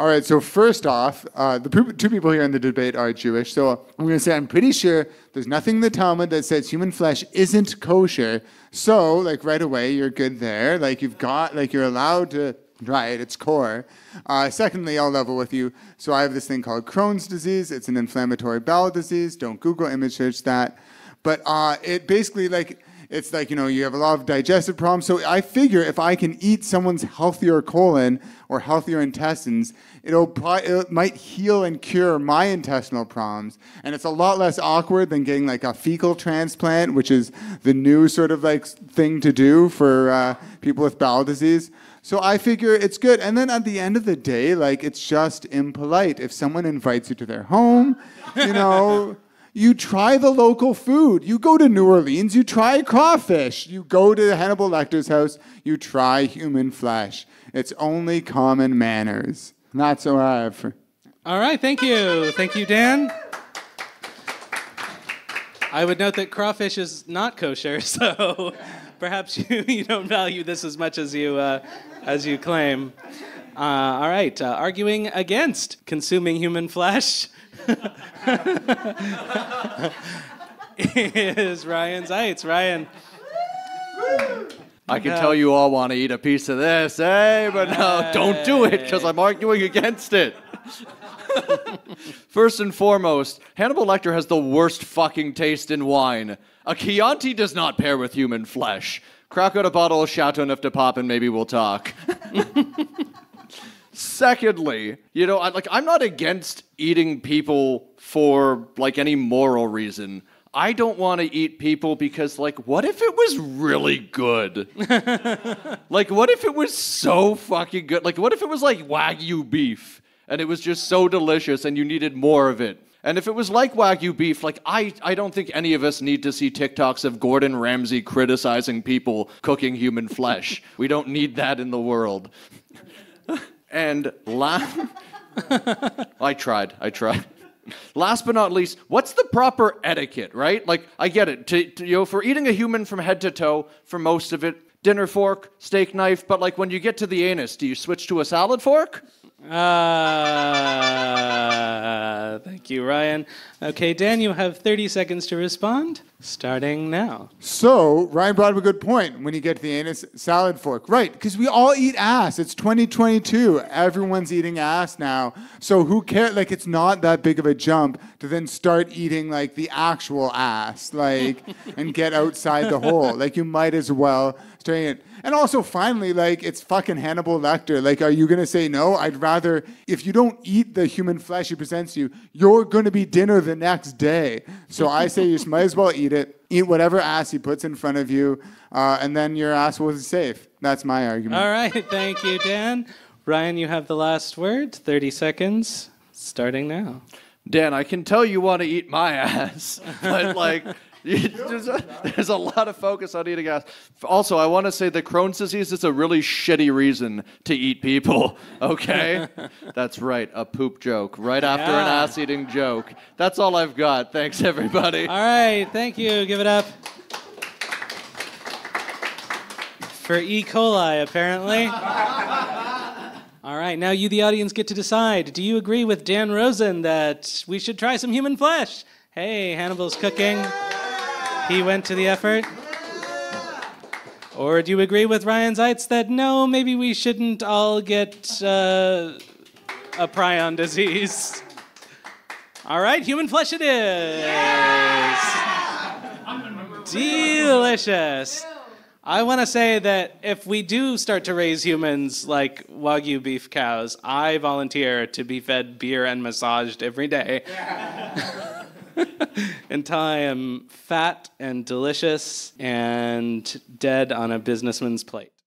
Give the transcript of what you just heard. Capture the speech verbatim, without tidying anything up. All right, so first off, uh, the two people here in the debate are Jewish, so I'm going to say I'm pretty sure there's nothing in the Talmud that says human flesh isn't kosher, so, like, right away, you're good there. Like, you've got, like, you're allowed to try it, it's core. Uh, secondly, I'll level with you. So I have this thing called Crohn's disease. It's an inflammatory bowel disease. Don't Google image search that. But uh, it basically, like... It's like, you know, you have a lot of digestive problems. So I figure if I can eat someone's healthier colon or healthier intestines, it'll pro it might heal and cure my intestinal problems. And it's a lot less awkward than getting like a fecal transplant, which is the new sort of like thing to do for uh, people with bowel disease. So I figure it's good. And then at the end of the day, like, it's just impolite. If someone invites you to their home, you know... You try the local food. You go to New Orleans, you try crawfish. You go to Hannibal Lecter's house, you try human flesh. It's only common manners. Not so hard for... All right, thank you. Thank you, Dan. I would note that crawfish is not kosher, so perhaps you, you don't value this as much as you, uh, as you claim. Uh, all right, uh, arguing against consuming human flesh... is Ryan Zeitz. Ryan. I can tell you all want to eat a piece of this, eh? But no, don't do it because I'm arguing against it. First and foremost, Hannibal Lecter has the worst fucking taste in wine. A Chianti does not pair with human flesh. Crack out a bottle of Chateauneuf-de-pop and maybe we'll talk. Secondly, you know, I, like, I'm not against eating people for, like, any moral reason. I don't want to eat people because, like, what if it was really good? Like, what if it was so fucking good? Like, what if it was, like, Wagyu beef, and it was just so delicious, and you needed more of it? And if it was like Wagyu beef, like, I, I don't think any of us need to see TikToks of Gordon Ramsay criticizing people cooking human flesh. We don't need that in the world. And last... I tried, I tried. Last but not least, what's the proper etiquette, right? Like, I get it. To, to, you know, if we're eating a human from head to toe, for most of it, dinner fork, steak knife, but, like, when you get to the anus, do you switch to a salad fork? Uh, thank you, Ryan. Okay, Dan, you have thirty seconds to respond, starting now. So, Ryan brought up a good point. When you get to the anus, salad fork. Right, because we all eat ass. It's twenty twenty-two. Everyone's eating ass now. So who cares? Like, it's not that big of a jump to then start eating, like, the actual ass, like, and get outside the hole. Like, you might as well start eating it. And also, finally, like, it's fucking Hannibal Lecter. Like, are you going to say no? I'd rather, if you don't eat the human flesh he presents you, you're going to be dinner the next day. So I say you just might as well eat it. Eat whatever ass he puts in front of you, uh, and then your ass will be safe. That's my argument. All right. Thank you, Dan. Ryan, you have the last word. thirty seconds, starting now. Dan, I can tell you want to eat my ass, but, like... there's, a, there's a lot of focus on eating ass. Also, I want to say that Crohn's disease is a really shitty reason to eat people, okay? That's right, a poop joke. Right after yeah. an ass-eating joke. That's all I've got. Thanks, everybody. All right, thank you. Give it up. For E. coli, apparently. All right, now you, the audience, get to decide. Do you agree with Dan Rosen that we should try some human flesh? Hey, Hannibal's cooking. He went to the effort. Or do you agree with Ryan Zeitz that, no, maybe we shouldn't all get uh, a prion disease? All right, human flesh it is. Yeah! Delicious. I want to say that if we do start to raise humans like Wagyu beef cows, I volunteer to be fed beer and massaged every day. Yeah. Until I am fat and delicious and dead on a businessman's plate.